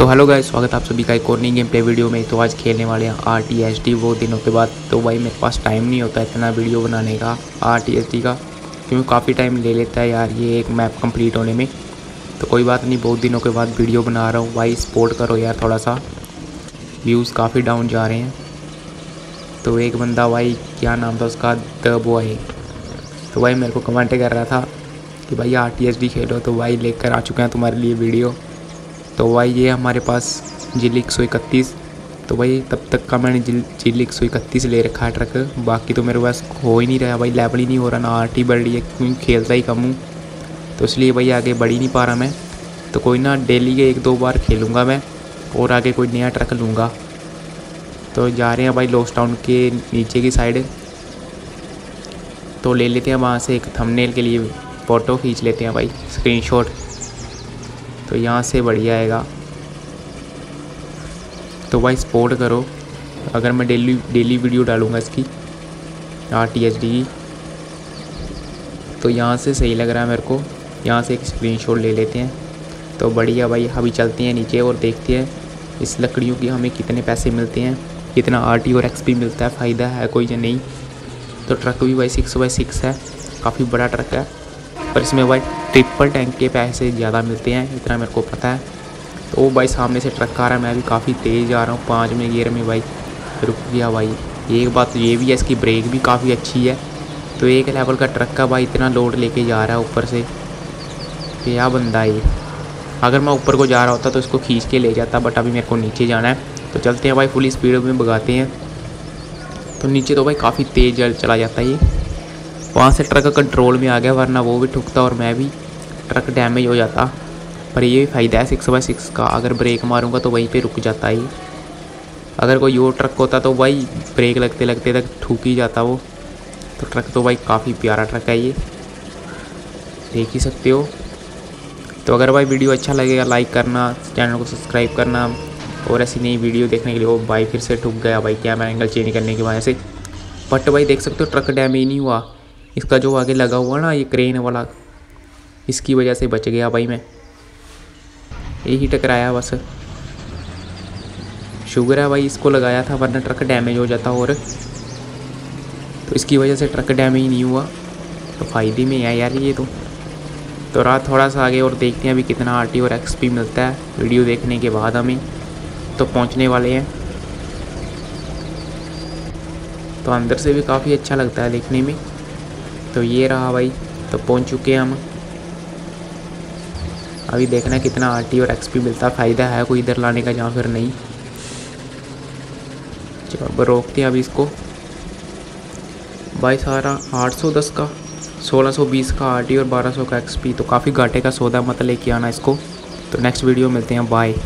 तो hello guys, स्वागत आप सभी का एक और नई गेम प्ले वीडियो में। तो आज खेलने वाले हैं RTHD। वो दिनों के बाद तो भाई मेरे पास टाइम नहीं होता इतना वीडियो बनाने का RTHD का, क्योंकि काफ़ी टाइम ले लेता है यार ये एक मैप कंप्लीट होने में। तो कोई बात नहीं, बहुत दिनों के बाद वीडियो बना रहा हूँ भाई, सपोर्ट करो यार थोड़ा सा। व्यूज़ काफ़ी डाउन जा रहे हैं। तो एक बंदा भाई, क्या नाम था उसका, द बॉय, तो भाई मेरे को कमेंट कर रहा था कि भाई RTHD खेलो। तो भाई लेकर आ चुके हैं तुम्हारे लिए वीडियो। तो भाई ये हमारे पास GL 131, तो भाई तब तक का मैंने GL 131 ले रखा है ट्रक। बाकी तो मेरे पास हो ही नहीं रहा भाई, लेवल ही नहीं हो रहा ना, RT बढ़ रही है क्योंकि खेलता ही कम हूँ, तो इसलिए भाई आगे बढ़ ही नहीं पा रहा मैं। तो कोई ना, डेली के 1-2 बार खेलूँगा मैं और आगे कोई नया ट्रक लूँगा। तो जा रहे हैं भाई लॉस्ट टाउन के नीचे की साइड। तो ले लेते हैं वहाँ से एक थंबनेल के लिए फ़ोटो खींच लेते हैं भाई, स्क्रीनशॉट। तो यहाँ से बढ़िया आएगा। तो भाई सपोर्ट करो, अगर मैं डेली वीडियो डालूँगा इसकी RTHD। तो यहाँ से सही लग रहा है मेरे को, यहाँ से एक स्क्रीनशॉट ले लेते हैं। तो बढ़िया भाई, अभी चलते हैं नीचे और देखते हैं इस लकड़ियों की हमें कितने पैसे मिलते हैं, कितना RT और XP मिलता है, फ़ायदा है कोई या नहीं। तो ट्रक भी भाई 6x6 है, काफ़ी बड़ा ट्रक है, पर इसमें भाई ट्रिपल टैंक के पैसे ज़्यादा मिलते हैं, इतना मेरे को पता है। तो भाई सामने से ट्रक आ रहा है, मैं भी काफ़ी तेज़ आ रहा हूँ, 5वें गियर में भाई रुक गया भाई। एक बात ये भी है, इसकी ब्रेक भी काफ़ी अच्छी है। तो एक लेवल का ट्रक का भाई इतना लोड लेके जा रहा है ऊपर से, क्या बंदा है ये। अगर मैं ऊपर को जा रहा होता तो इसको खींच के ले जाता, बट अभी मेरे को नीचे जाना है। तो चलते हैं भाई, फुल स्पीड में भगाते हैं। तो नीचे तो भाई काफ़ी तेज़ चला जाता है ये। वहाँ से ट्रक कंट्रोल में आ गया, वरना वो भी ठुकता और मैं भी, ट्रक डैमेज हो जाता। पर ये फ़ायदा है 6x6 का, अगर ब्रेक मारूंगा तो वहीं पे रुक जाता है। अगर कोई और ट्रक होता तो भाई ब्रेक लगते लगते तक ठुक ही जाता वो। तो ट्रक तो भाई काफ़ी प्यारा ट्रक है ये, देख ही सकते हो। तो अगर भाई वीडियो अच्छा लगेगा लाइक करना, चैनल को सब्सक्राइब करना और ऐसी नई वीडियो देखने के लिए। वो भाई फिर से ठुक गया भाई कैमरा एंगल चेंज करने की वजह से, बट भाई देख सकते हो ट्रक डैमेज नहीं हुआ। इसका जो आगे लगा हुआ ना ये क्रेन वाला, इसकी वजह से बच गया भाई मैं, यही टकराया बस। शुगर है भाई इसको लगाया था, वरना ट्रक डैमेज हो जाता और। तो इसकी वजह से ट्रक डैमेज नहीं हुआ, तो फ़ायदे में है यार ये। तो रात थोड़ा सा आगे और देखते हैं अभी कितना RT और XP मिलता है वीडियो देखने के बाद हमें। तो पहुंचने वाले हैं। तो अंदर से भी काफ़ी अच्छा लगता है देखने में। तो ये रहा भाई, तो पहुंच चुके हैं हम। अभी देखना है कितना RT और XP मिलता, फ़ायदा है कोई इधर लाने का जहाँ फिर नहीं। जब रोकते हैं अभी इसको भाई, सारा 810 का, 1620 का RT और 1200 का XP। तो काफ़ी घाटे का सौदा, मत लेके आना इसको। तो नेक्स्ट वीडियो मिलते हैं, बाय।